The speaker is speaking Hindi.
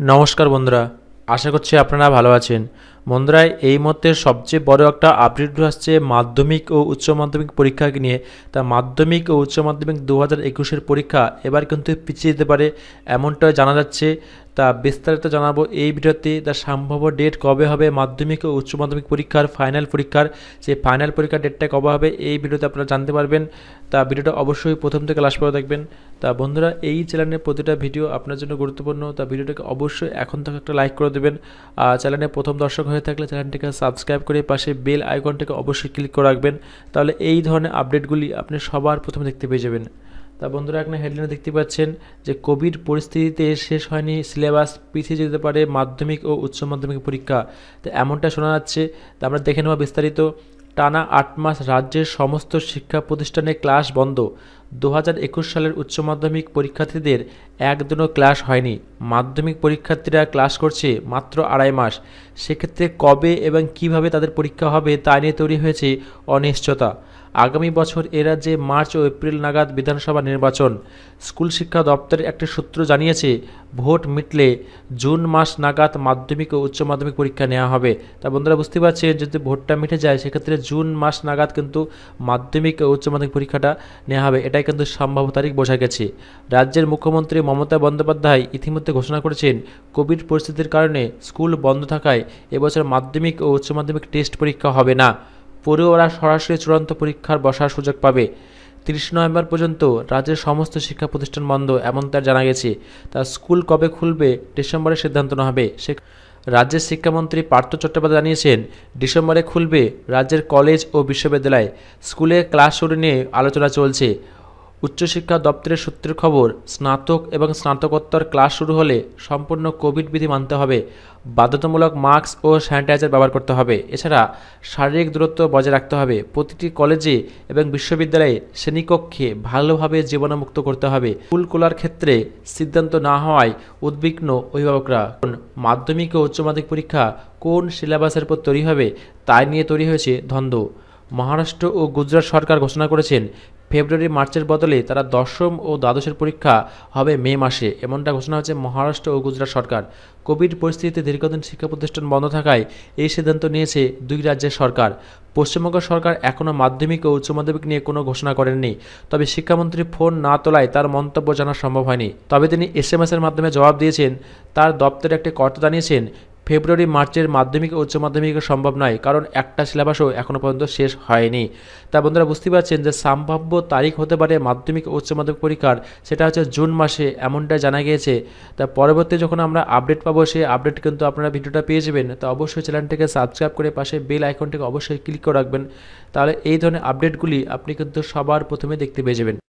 नमस्कार बंधुरा आशा करछि आपनारा भालो आछेन। बंधुरा एई मुहूर्ते सबचेये बड़ो एकटा आपडेट आसछे माध्यमिक और उच्च माध्यमिक परीक्षा के लिए। ता माध्यमिक और उच्च माध्यमिक 2021 परीक्षा एबार किन्तु पिछिये जेते पारे एमनटा जाना जाच्छे। ता विस्तारित जानाबो एई भिडियोते। तार सम्भाव्य डेट कबे हबे माध्यमिक और उच्च माध्यमिक परीक्षार फाइनल परीक्षार सेई फाइनल परीक्षार डेटटा कबे हबे एई भिडियोते आपनारा जानते पारबेन। ता भिडियोटा अवश्यई प्रथम थेके लास्ट पर्यन्त देखबेन। ता बंधुरा एई चैनेलेर प्रतिटा भिडियो आपनार जोन्नो गुरुत्वपूर्ण। ता भिडियोटाके अवश्यई एखन थेके एकटा लाइक करे देबेन। आर चैनेले प्रथम दर्शक चैनल सबसक्राइब कर पाशे बेल आइकन अवश्य क्लिक कर रखबेन। ताहले एई धरनेर आपडेटगुली आपनि सबार प्रथम देखते पेये जाबेन। ता बंधुरा एखाने हेडलाइन देखते पाच्छेन जे कोविड परिस्थितिते शेष हयनि सिलेबास पिछिये जेते पारे माध्यमिक और उच्च माध्यमिक परीक्षा। तो एमनटा शोना जाच्छे। तो आमरा देखे नेब विस्तारित। टाना 8 मास राज्य समस्त शिक्षा प्रतिष्ठाने क्लास बंद। 2021 सालेर उच्च माध्यमिक परीक्षार्थीदेर एकदनो क्लास हयनि। माध्यमिक परीक्षार्थीरा क्लास करछे मात्र 2.5 मास। सेक्षेत्रे कबे एबं किभाबे तादेर परीक्षा हबे ता निये तैरि हयेछे अनिश्चयता। आगामी बछर ए राज्ये मार्च और एप्रिल नागाद विधानसभा निर्वाचन। स्कूल शिक्षा दफ्तरेर एकटी सूत्र जानियेछे भोट मिटले जून मास नागाद माध्यमिक और उच्च माध्यमिक परीक्षा नेওয়া হবে। তা বন্ধুরা বুঝতে পারছেন যদি ভোটটা মিটে যায় সেক্ষেত্রে জুন মাস নাগাদ কিন্তু মাধ্যমিক ও উচ্চ মাধ্যমিক পরীক্ষাটা নেওয়া হবে। এটাই কিন্তু সম্ভাব্য তারিখ বোঝা গেছে। রাজ্যের মুখ্যমন্ত্রী মমতা বন্দ্যোপাধ্যায় ইতিমধ্যে ঘোষণা করেছেন কোভিড পরিস্থিতির কারণে স্কুল বন্ধ থাকায় এবছর মাধ্যমিক ও উচ্চ মাধ্যমিক টেস্ট পরীক্ষা হবে না। পড়ুয়ারা সরাসরি চূড়ান্ত পরীক্ষার বসার সুযোগ পাবে। 30 নভেম্বর পর্যন্ত রাজ্যের সমস্ত শিক্ষা প্রতিষ্ঠান বন্ধ এমনটা জানা গেছে। তা স্কুল কবে খুলবে ডিসেম্বরে সিদ্ধান্ত নেওয়া হবে। राज्य शिक्षामंत्री पार्थ चट्टोपाध्याय जानिয়েছেন ডিসেম্বরে খুলবে राज्य कलेज और विश्वविद्यालय। स्कूले क्लास শুরু নিয়ে आलोचना চলছে। उच्चशिक्षा दफ्तर सूत्र खबर स्नातक और स्नातकोत्तर क्लास शुरू होले सम्पूर्ण कोविड विधि मानते हबे। बाध्यतामूलक मास्क और सैनिटाइजर व्यवहार करते हबे। एछाड़ा शारीरिक दूरत्व बजाय राखते हबे। प्रतिटी कलेजे और विश्वविद्यालय श्रेणीकक्षे भालोभाबे जीवाणुमुक्त करते हबे। स्कूल खोलार क्षेत्रे सिद्धान्त ना हওয়ায় उद्विग्न अभिभावकरा। माध्यमिक और उच्च माध्यमिक परीक्षा कोन सिलेबासेर पर तैरि हबे ता निये तैरि हयेछे द्वंद्व। महाराष्ट्र और गुजरात सरकार घोषणा करेছেন फेब्रुआरी मार्चर बदले तारा 10ম और 12ম परीक्षा हबे मे मासे एमनटा घोषणा होयेছে महाराष्ट्र और गुजरात सरकार। कोविड परिस्थितिते दीर्घदिन शिक्षा प्रतिष्ठान बंद थाकाय एई सिद्धान्त नियेছে दुई राज्य सरकार। पश्चिमबंग सरकार एखोनो माध्यमिक और उच्च माध्यमिक निये कोनो घोषणा करेनনি। तबे शिक्षामंत्री फोन ना तोलाय तार मंतब्य जाना सम्भव हयনি। तबे तिनि एसएमएसर माध्यमे जवाब दियेছেন। तार दप्तरे एकटी कर्ता जानिয়েছেন फेब्रुआरी मार्चर माध्यमिक और उच्च माध्यमिक सम्भव नय कारण एक सिलेबासও एखोनो पर्यन्त शेष हयনি। ता बंधुरा बुझते पारছেন जे सम्भाव्य तारीख होते पारे माध्यमिक और उच्च माध्यमिक परीक्षार सेटा होच्छे जून मासे एमनटा जाना गियेছে। ता परवर्ती जखन आमरा आपडेट पाबो सेई आपडेट किन्तु आपनारा भिडियोटा पेये जाबेन। तो अवश्य चैनलटिके सबसक्राइब करे पाशे बेल आइकनटिके अवश्य क्लिक करे राखबेन। ताहले एई धरनेर आपडेटगुली आपनि किन्तु सबार प्रथमे देखते पेये जाबेन।